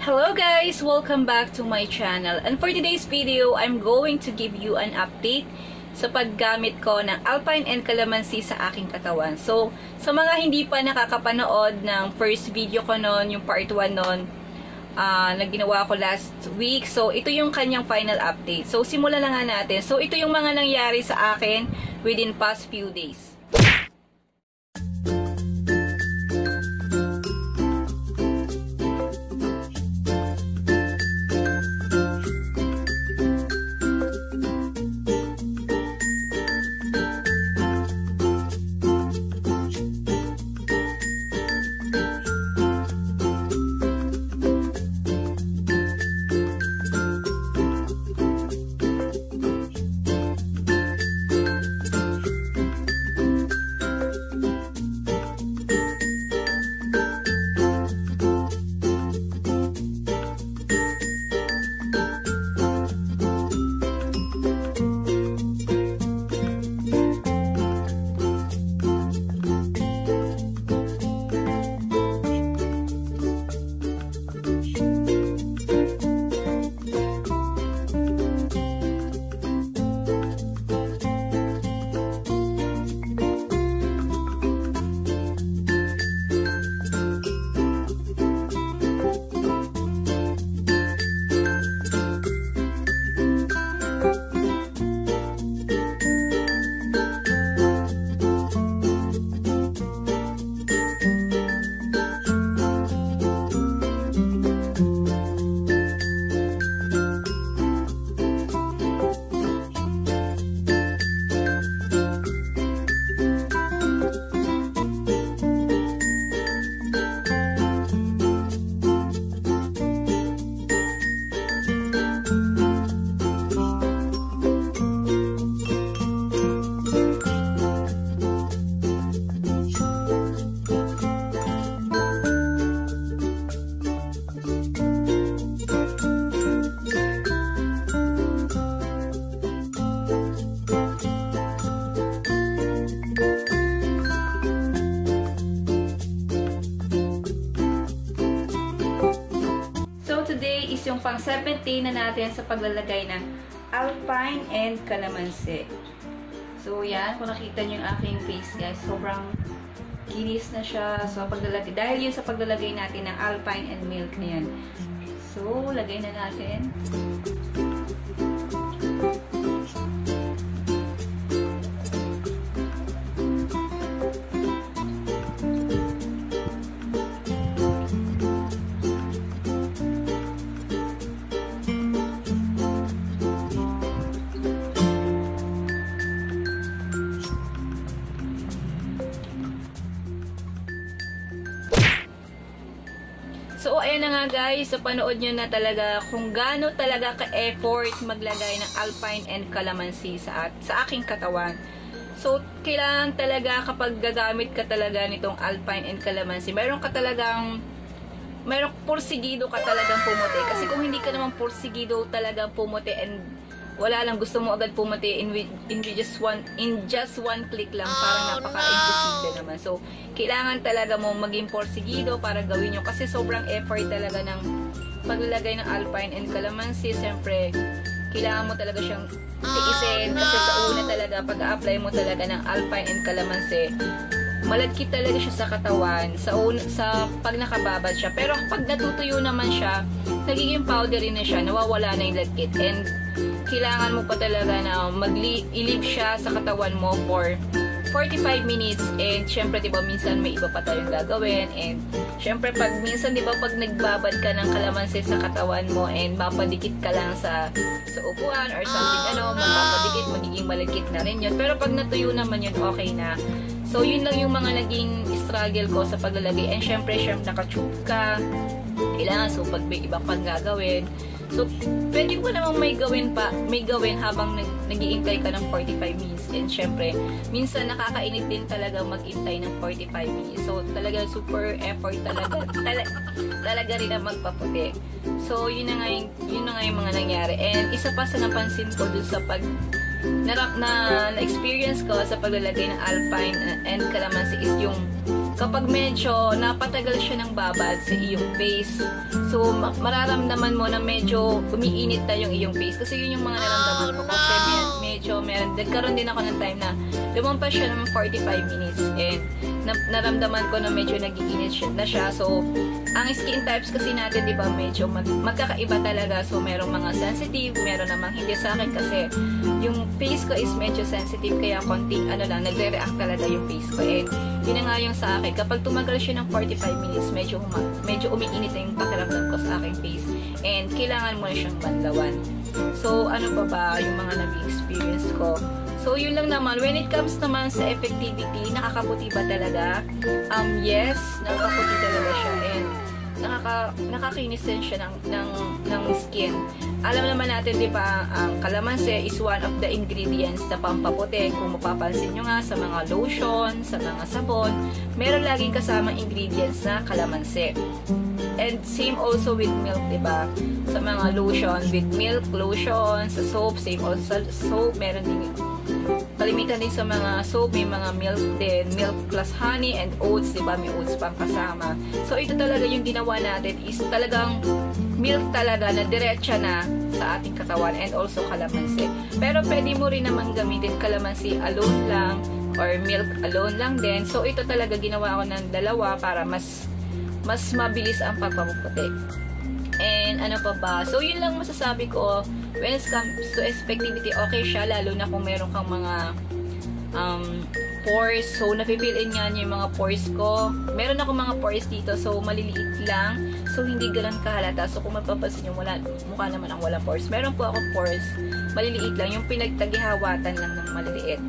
Hello guys! Welcome back to my channel. And for today's video, I'm going to give you an update sa paggamit ko ng Alpine and Calamansi sa aking katawan. So, sa mga hindi pa nakakapanood ng first video ko noon, yung part 1 noon, na ginawa ko last week. So, ito yung kanyang final update. So, simulan na nga natin. So, ito yung mga nangyari sa akin within past few days. Yung pang 7th day na natin sa paglalagay ng Alpine and Calamansi. So, yan. Kung nakita nyo yung aking face, guys, sobrang kinis na siya. So, paglalagay, dahil yun sa paglalagay natin ng Alpine and milk na yan. So, lagay na natin. So, ayan na nga guys, napanood nyo na talaga kung gaano talaga ka-effort maglagay ng Alpine and Calamansi sa aking katawan. So, kailangan talaga kapag gagamit ka talaga nitong Alpine and Calamansi, meron porsigido ka talagang pumuti. Kasi kung hindi ka naman porsigido talagang pumuti and wala lang, gusto mo agad pumuti in just one click lang, parang napaka-imposible naman. So, kailangan talaga mo maging porsigido para gawin nyo. Kasi sobrang effort talaga ng paglalagay ng Alpine and Calamansi. Siyempre, kailangan mo talaga siyang tiisin. Kasi sa una talaga, pag-a-apply mo talaga ng Alpine and Calamansi, malagkit talaga siya sa katawan. Sa pag nakababad siya. Pero pag natutuyo naman siya, nagiging powdery na siya. Nawawala na yung lagkit. And kailangan mo pa talaga na mag-ilip siya sa katawan mo for 45 minutes. And syempre, diba, minsan may iba pa tayong gagawin. And syempre, minsan, diba, pag nagbabad ka ng Calamansi sa katawan mo and mapadikit ka lang sa upuan or something, mapapadikit, magiging malagkit na rin yun. Pero pag natuyo naman yun, okay na. So, yun lang yung mga naging struggle ko sa paglalagay. And syempre, naka-tube ka. Kailangan, so, pag may ibang pang gagawin. So, pwede mo namang may gawin habang nag-iintay ka ng 45 minutes. And syempre, minsan nakakainit din talaga mag-intay ng 45 minutes. So, talaga super effort talaga rin ang magpaputi. So, yun na nga yung mga nangyari. And isa pa sa napansin ko dun sa na-experience ko sa paglalagay ng Alpine and Calamansi is yung kapag medyo napatagal siya ng babad sa iyong face, so mararamdaman mo na medyo umiinit na yung iyong face. Kasi yun yung mga nararamdaman ko. Kasi nagkaroon din ako ng time na lumampas siya ng 45 minutes and naramdaman ko na medyo nag-iinit na siya. So, ang skin types kasi natin, di ba, medyo magkakaiba talaga. So, merong mga sensitive, meron namang hindi. Sa akin kasi yung face ko is medyo sensitive, kaya konti, nagre-react talaga yung face ko. And yun na nga yung sa akin, kapag tumagal siya ng 45 minutes, medyo umiinit na yung pakiramdam ko sa aking face. And kailangan mo na siyang bandawan. So, ano pa ba yung mga naging experience ko? So, yun lang naman. When it comes naman sa effectivity, nakakaputi ba talaga? Yes, nakakaputi talaga siya. And nakakinis din siya ng skin. Alam naman natin, di ba, ang kalamansi is one of the ingredients na pampaputi. Kung mapapansin nyo nga sa mga lotion, sa mga sabon, meron laging kasama ingredients na kalamansi. And same also with milk, di ba? Sa mga lotion, with milk, lotion, sa soap, same also sa soap, meron din yun. Kalimitan din sa mga soap, may mga milk din. Milk plus honey and oats, di ba? May oats pang kasama. So, ito talaga yung ginawa natin is talagang milk talaga na diretsa na sa ating katawan and also kalamansi. Pero pwede mo rin naman gamitin kalamansi alone lang or milk alone lang din. So, ito talaga ginawa ko ng dalawa para mas mabilis ang pagpaputi. And ano pa ba? So, yun lang masasabi ko. When it comes to effectivity, okay siya, lalo na kung meron kang mga pores. So, napipill in yan yung mga pores ko. Meron ako mga pores dito. So, maliliit lang. So, hindi ganun kahalata. So, kung mapapansin nyo, mukha naman ang wala pores. Meron po akong pores. Maliliit lang. Yung pinagtagihawatan lang ng maliliit.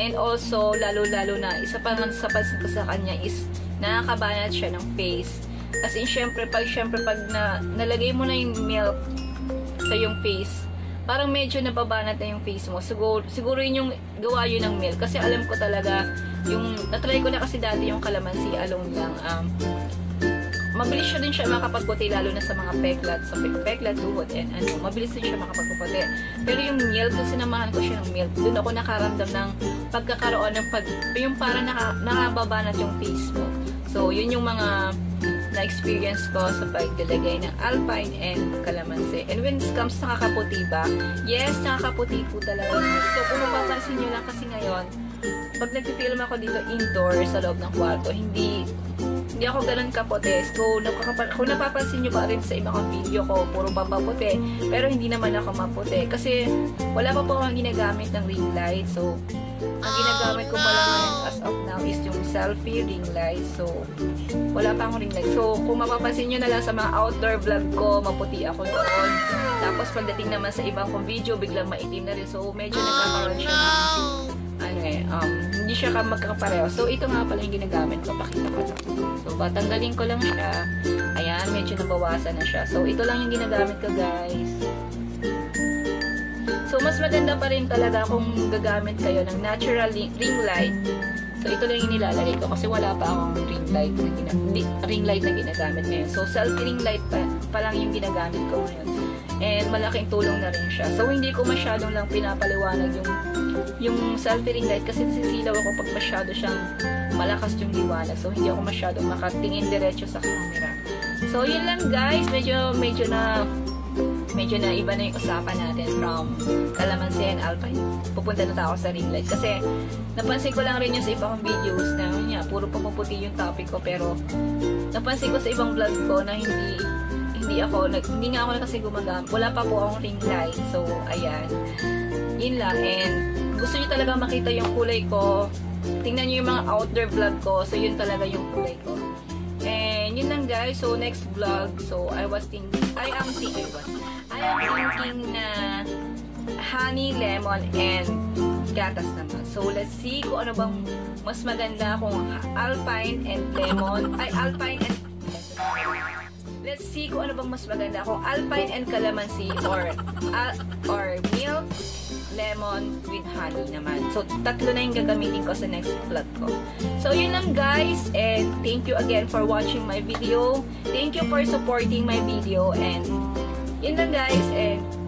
And also, lalo-lalo na, isa pa nga sa pansin ko sa kanya is nakakabanat siya ng face. As in, syempre, pag nalagay mo na yung milk sa yung face, parang medyo nababanat na yung face mo. Siguro yun yung gawa yun ng milk. Kasi alam ko talaga, yung natry ko na kasi dati yung kalamansi alone lang. Mabilis din siya makapagputi, lalo na sa mga peklat. Sa peklat, duhod, and ano, mabilis din siya makapagputi. Pero yung milk, kung sinamahan ko siya ng milk, doon ako nakaramdam ng pagkakaroon ng yung parang nakababanat yung face mo. So, yun yung mga na-experience ko sa paglalagay ng Alpine and Calamansi. And when it comes sa nakakaputi ba? Yes, nakakaputi po talaga. So, kung mapapansin nyo lang kasi ngayon, pag nagpipilm ako dito indoor sa loob ng kwarto, hindi ako ganun kaputi. So, kung napapansin nyo pa rin sa ibang video ko, puro papaputi. Pero hindi naman ako maputi. Kasi, wala pa po akong ginagamit ng ring light. So, ang ginagamit ko pa lang as of now is yung selfie ring light. So, wala pa akong ring light. So, kung mapapansin nyo na lang sa mga outdoor vlog ko, maputi ako doon. Tapos, pagdating naman sa ibang kong video, biglang maitim na rin. So, medyo nagkakaroon siya. Hindi siya magkakapareho. So, ito nga pala yung ginagamit ko. Pakita ko lang. So, patanggalin ko lang siya. Ayan, medyo nabawasan na siya. So, ito lang yung ginagamit ko, guys. So, mas maganda pa rin talaga kung gagamit kayo ng natural ring light. So, ito lang yung nilalagay ko kasi wala pa akong ring light na ginagamit ngayon. So, self-ring light pa lang yung ginagamit ko ngayon. And malaking tulong na rin siya. So, hindi ko masyadong lang pinapaliwanag yung self-ring light kasi nasisilaw ako pag masyado siyang malakas yung liwanag. So, hindi ako masyadong makatingin diretso sa camera. So, yun lang guys. Medyo na iba na yung usapan natin from Calamansi and Alpine. Pupunta na tayo sa ring light. Kasi napansin ko lang rin yung sa iba kong videos na puro pumuputi yung topic ko. Pero napansin ko sa ibang vlog ko na hindi nga ako kasi gumagamit. Wala pa po akong ring light. So, ayan. Yun lang. And gusto nyo talaga makita yung kulay ko. Tingnan nyo yung mga outdoor vlog ko. So, yun talaga yung kulay ko. And yun lang guys. So, next vlog. So, I am thinking na honey, lemon, and gatas naman. So, let's see kung ano bang mas maganda, kung Alpine and lemon, ay Alpine and Let's see kung ano bang mas maganda, kung Alpine and Calamansi or milk, lemon with honey naman. So, tatlo na yung gagamitin ko sa next vlog ko. So, yun lang guys, and thank you again for watching my video. Thank you for supporting my video, and yun lang guys, and